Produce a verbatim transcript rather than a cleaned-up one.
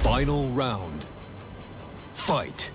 Final round. Fight.